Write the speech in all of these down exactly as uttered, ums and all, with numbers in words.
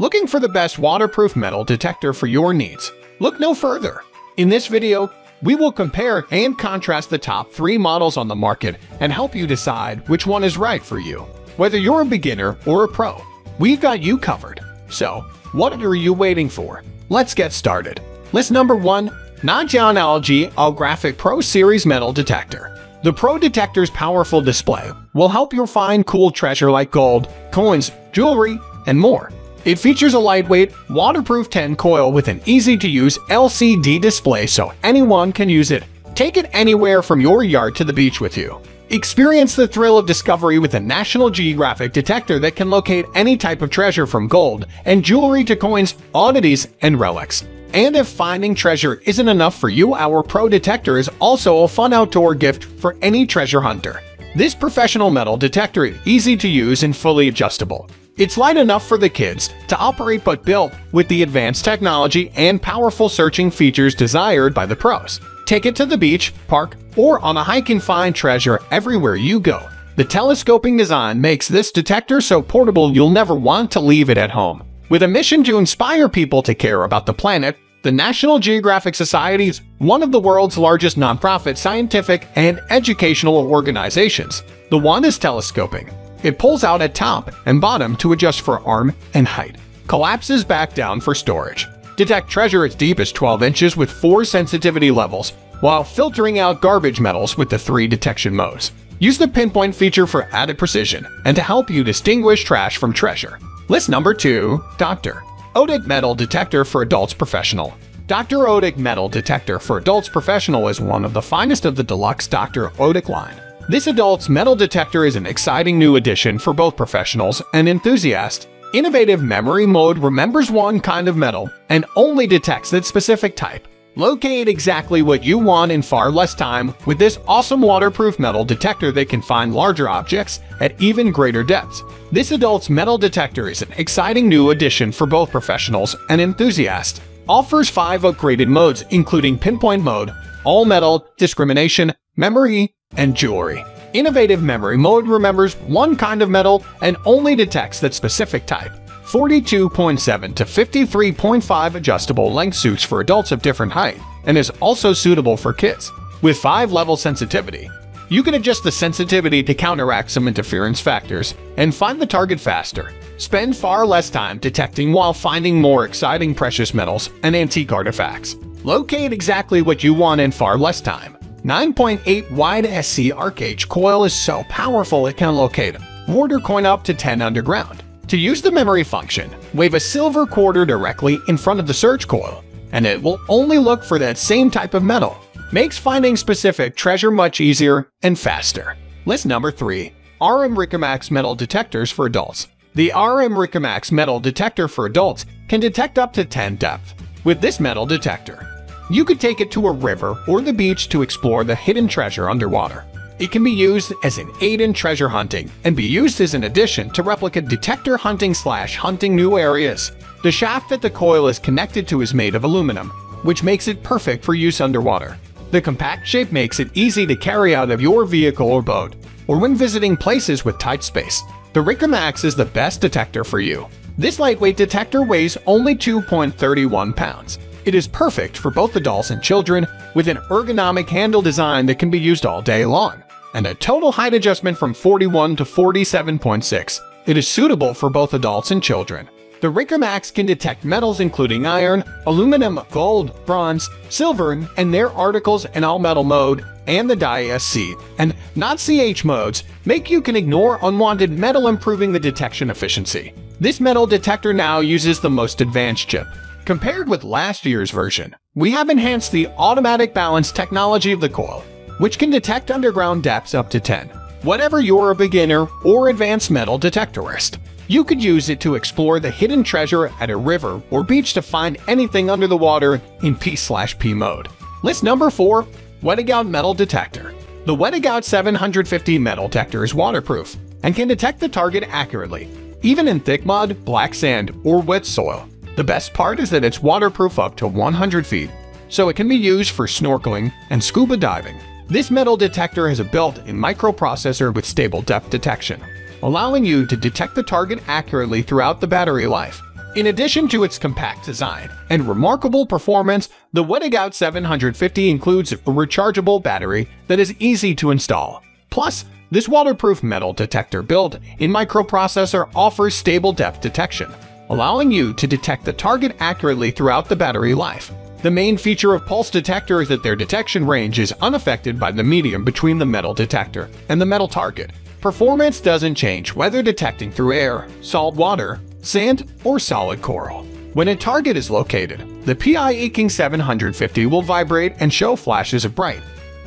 Looking for the best waterproof metal detector for your needs? Look no further. In this video, we will compare and contrast the top three models on the market and help you decide which one is right for you. Whether you're a beginner or a pro, we've got you covered. So, what are you waiting for? Let's get started. List number one, National Geographic Pro Series Metal Detector. The Pro Detector's powerful display will help you find cool treasure like gold, coins, jewelry, and more. It features a lightweight, waterproof ten coil with an easy-to-use L C D display so anyone can use it. Take it anywhere from your yard to the beach with you. Experience the thrill of discovery with a National Geographic detector that can locate any type of treasure from gold and jewelry to coins, oddities, and relics. And if finding treasure isn't enough for you, our Pro Detector is also a fun outdoor gift for any treasure hunter. This professional metal detector is easy to use and fully adjustable. It's light enough for the kids to operate but built with the advanced technology and powerful searching features desired by the pros. Take it to the beach, park, or on a hike and find treasure everywhere you go. The telescoping design makes this detector so portable you'll never want to leave it at home. With a mission to inspire people to care about the planet, the National Geographic Society is one of the world's largest nonprofit scientific and educational organizations. The wand is telescoping. It pulls out at top and bottom to adjust for arm and height, collapses back down for storage. Detect treasure as deep as twelve inches with four sensitivity levels, while filtering out garbage metals with the three detection modes. Use the pinpoint feature for added precision and to help you distinguish trash from treasure. List number two, D R.ÖTEK Metal Detector for Adults Professional. D R.ÖTEK Metal Detector for Adults Professional is one of the finest of the deluxe D R.ÖTEK line. This adult's metal detector is an exciting new addition for both professionals and enthusiasts. Innovative memory mode remembers one kind of metal and only detects its specific type. Locate exactly what you want in far less time with this awesome waterproof metal detector that can find larger objects at even greater depths. This adult's metal detector is an exciting new addition for both professionals and enthusiasts. Offers five upgraded modes including pinpoint mode, all metal, discrimination, memory, and jewelry. Innovative memory mode remembers one kind of metal and only detects that specific type. forty-two point seven to fifty-three point five adjustable length suits for adults of different height and is also suitable for kids. With five level sensitivity, you can adjust the sensitivity to counteract some interference factors and find the target faster. Spend far less time detecting while finding more exciting precious metals and antique artifacts. Locate exactly what you want in far less time. nine point eight wide S C R H coil is so powerful it can locate quarter coin up to ten underground. To use the memory function, wave a silver quarter directly in front of the search coil, and it will only look for that same type of metal. Makes finding specific treasure much easier and faster. List number three, R M Ricomax Metal Detectors for Adults. The R M Ricomax Metal Detector for Adults can detect up to ten depth. With this metal detector, you could take it to a river or the beach to explore the hidden treasure underwater. It can be used as an aid in treasure hunting and be used as an addition to replicate detector hunting slash hunting new areas. The shaft that the coil is connected to is made of aluminum, which makes it perfect for use underwater. The compact shape makes it easy to carry out of your vehicle or boat, or when visiting places with tight space. The Ricomax is the best detector for you. This lightweight detector weighs only two point three one pounds. It is perfect for both adults and children with an ergonomic handle design that can be used all day long, and a total height adjustment from forty-one to forty-seven point six. It is suitable for both adults and children. The Ricomax can detect metals including iron, aluminum, gold, bronze, silver, and their articles in all metal mode, and the D I C and not C H modes make you can ignore unwanted metal, improving the detection efficiency. This metal detector now uses the most advanced chip. Compared with last year's version, we have enhanced the automatic balance technology of the coil, which can detect underground depths up to ten. Whatever you're a beginner or advanced metal detectorist, you could use it to explore the hidden treasure at a river or beach to find anything under the water in P slash P mode. List number four, wedigout Metal Detector. The wedigout seven hundred fifty Metal Detector is waterproof and can detect the target accurately, even in thick mud, black sand, or wet soil. The best part is that it's waterproof up to one hundred feet, so it can be used for snorkeling and scuba diving. This metal detector has a built-in microprocessor with stable depth detection, allowing you to detect the target accurately throughout the battery life. In addition to its compact design and remarkable performance, the wedigout seven hundred fifty includes a rechargeable battery that is easy to install. Plus, this waterproof metal detector built in microprocessor offers stable depth detection, allowing you to detect the target accurately throughout the battery life. The main feature of pulse detector is that their detection range is unaffected by the medium between the metal detector and the metal target. Performance doesn't change whether detecting through air, salt water, sand, or solid coral. When a target is located, the P I E King seven hundred fifty will vibrate and show flashes of bright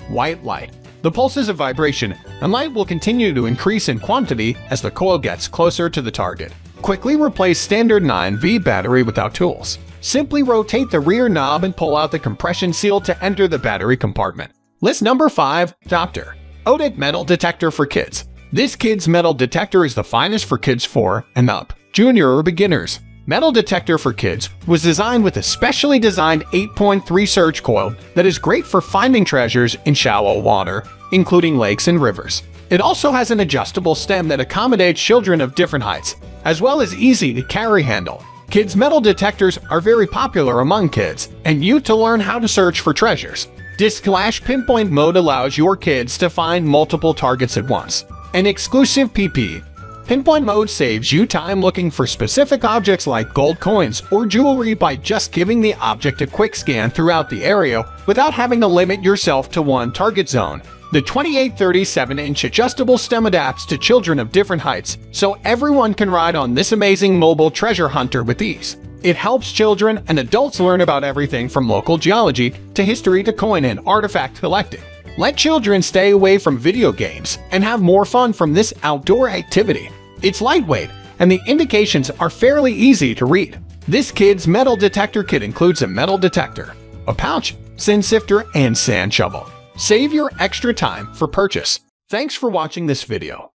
white light. The pulses of vibration and light will continue to increase in quantity as the coil gets closer to the target. Quickly replace standard nine volt battery without tools. Simply rotate the rear knob and pull out the compression seal to enter the battery compartment. List number five. doctor dot ötek Metal Detector for Kids. This kids' metal detector is the finest for kids four and up. Junior or beginners. Metal detector for kids was designed with a specially designed eight point three surge coil that is great for finding treasures in shallow water, including lakes and rivers. It also has an adjustable stem that accommodates children of different heights, as well as easy to carry handle. Kids' metal detectors are very popular among kids and used to learn how to search for treasures. D I C pinpoint mode allows your kids to find multiple targets at once. An exclusive P P. Pinpoint mode saves you time looking for specific objects like gold coins or jewelry by just giving the object a quick scan throughout the area without having to limit yourself to one target zone. The twenty-eight thirty-seven inch adjustable stem adapts to children of different heights, so everyone can ride on this amazing mobile treasure hunter with ease. It helps children and adults learn about everything from local geology to history to coin and artifact collecting. Let children stay away from video games and have more fun from this outdoor activity. It's lightweight, and the indications are fairly easy to read. This kid's metal detector kit includes a metal detector, a pouch, sand sifter, and sand shovel. Save your extra time for purchase. Thanks for watching this video.